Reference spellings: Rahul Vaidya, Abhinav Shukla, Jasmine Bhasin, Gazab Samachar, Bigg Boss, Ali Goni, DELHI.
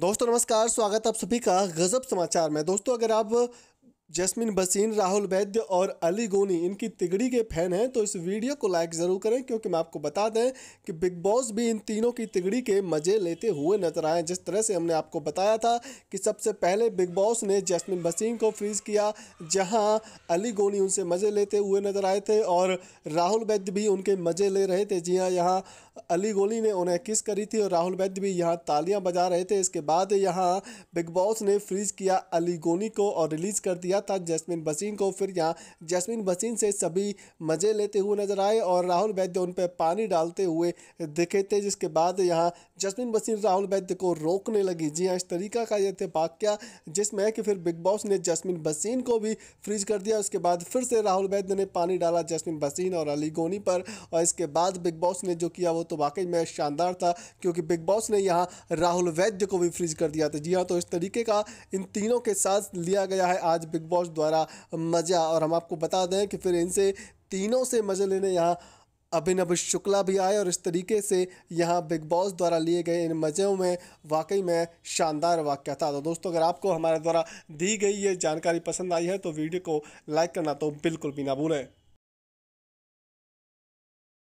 दोस्तों नमस्कार, स्वागत आप सभी का गजब समाचार में। दोस्तों अगर आप जैस्मिन भसीन, राहुल वैद्य और अली गोनी इनकी तिगड़ी के फैन हैं तो इस वीडियो को लाइक ज़रूर करें, क्योंकि मैं आपको बता दें कि बिग बॉस भी इन तीनों की तिगड़ी के मज़े लेते हुए नजर आए। जिस तरह से हमने आपको बताया था कि सबसे पहले बिग बॉस ने जैस्मिन भसीन को फ्रीज किया, जहां अली गोनी उनसे मज़े लेते हुए नजर आए थे और राहुल वैद्य भी उनके मज़े ले रहे थे। जी हाँ, यहाँ अली गोनी ने उन्हें किस करी थी और राहुल वैद्य भी यहाँ तालियाँ बजा रहे थे। इसके बाद यहाँ बिग बॉस ने फ्रीज किया अली गोनी को और रिलीज़ कर दिया था जैस्मिन भसीन को। फिर यहाँ जैस्मिन भसीन से सभी मज़े लेते हुए नजर आए और राहुल वैद्य उन पर पानी डालते हुए दिखे थे, जिसके बाद यहाँ जैस्मिन भसीन राहुल वैद्य को रोकने लगी। जी हाँ, इस तरीका का यह थे वाक्या जिसमें कि फिर बिग बॉस ने जैस्मिन भसीन को भी फ्रीज कर दिया। उसके बाद फिर से राहुल वैद्य ने पानी डाला जैस्मिन भसीन और अली गोनी पर, और इसके बाद बिग बॉस ने जो किया वो तो वाकई में शानदार था, क्योंकि बिग बॉस ने यहाँ राहुल वैद्य को भी फ्रीज कर दिया था। जी हाँ, तो इस तरीके का इन तीनों के साथ लिया गया है आज बिग बॉस द्वारा मज़ा। और हम आपको बता दें कि फिर इनसे तीनों से मज़े लेने यहाँ अभिनव शुक्ला भी आए, और इस तरीके से यहाँ बिग बॉस द्वारा लिए गए इन मज़ों में वाकई में शानदार वाकया था। तो दोस्तों अगर आपको हमारे द्वारा दी गई ये जानकारी पसंद आई है तो वीडियो को लाइक करना तो बिल्कुल भी ना भूलें।